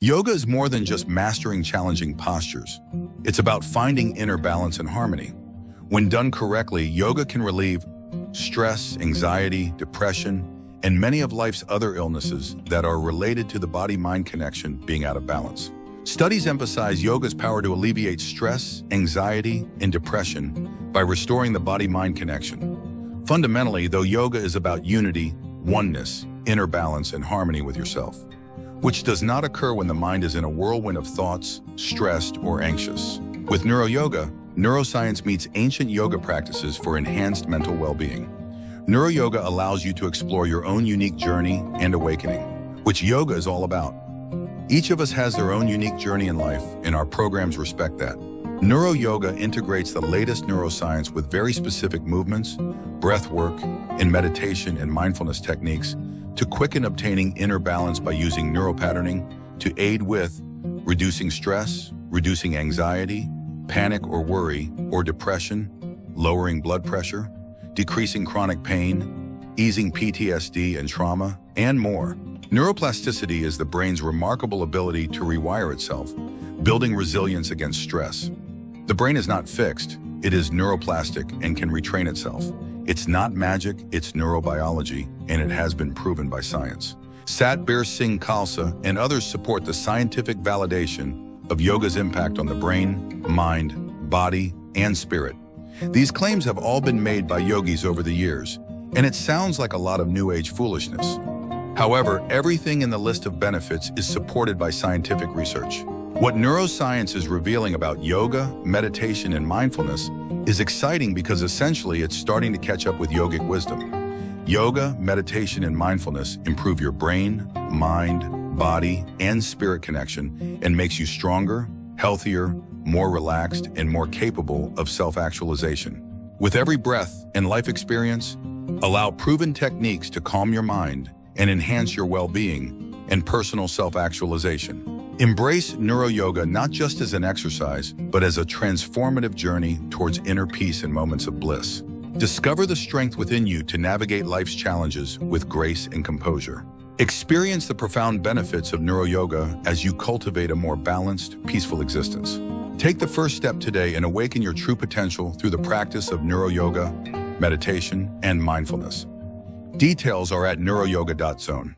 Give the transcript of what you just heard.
Yoga is more than just mastering challenging postures. It's about finding inner balance and harmony. When done correctly, yoga can relieve stress, anxiety, depression, and many of life's other illnesses that are related to the body-mind connection being out of balance. Studies emphasize yoga's power to alleviate stress, anxiety, and depression by restoring the body-mind connection. Fundamentally, though, yoga is about unity, oneness, inner balance, and harmony with yourself, which does not occur when the mind is in a whirlwind of thoughts, stressed, or anxious. With NeuroYoga, neuroscience meets ancient yoga practices for enhanced mental well-being. NeuroYoga allows you to explore your own unique journey and awakening, which yoga is all about. Each of us has their own unique journey in life, and our programs respect that. NeuroYoga integrates the latest neuroscience with very specific movements, breath work, and meditation and mindfulness techniques to quicken obtaining inner balance by using neuropatterning to aid with reducing stress, reducing anxiety, panic or worry or depression, lowering blood pressure, decreasing chronic pain, easing PTSD and trauma, and more. Neuroplasticity is the brain's remarkable ability to rewire itself, building resilience against stress. The brain is not fixed, it is neuroplastic and can retrain itself. It's not magic, it's neurobiology, and it has been proven by science. Satbir Singh Khalsa and others support the scientific validation of yoga's impact on the brain, mind, body, and spirit. These claims have all been made by yogis over the years, and it sounds like a lot of New Age foolishness. However, everything in the list of benefits is supported by scientific research. What neuroscience is revealing about yoga, meditation, and mindfulness is exciting because essentially it's starting to catch up with yogic wisdom. Yoga, meditation, and mindfulness improve your brain, mind, body, and spirit connection and makes you stronger, healthier, more relaxed, and more capable of self-actualization. With every breath and life experience, allow proven techniques to calm your mind and enhance your well-being and personal self-actualization. Embrace NeuroYoga not just as an exercise, but as a transformative journey towards inner peace and moments of bliss. Discover the strength within you to navigate life's challenges with grace and composure. Experience the profound benefits of NeuroYoga as you cultivate a more balanced, peaceful existence. Take the first step today and awaken your true potential through the practice of NeuroYoga, meditation, and mindfulness. Details are at NeuroYoga.Zone.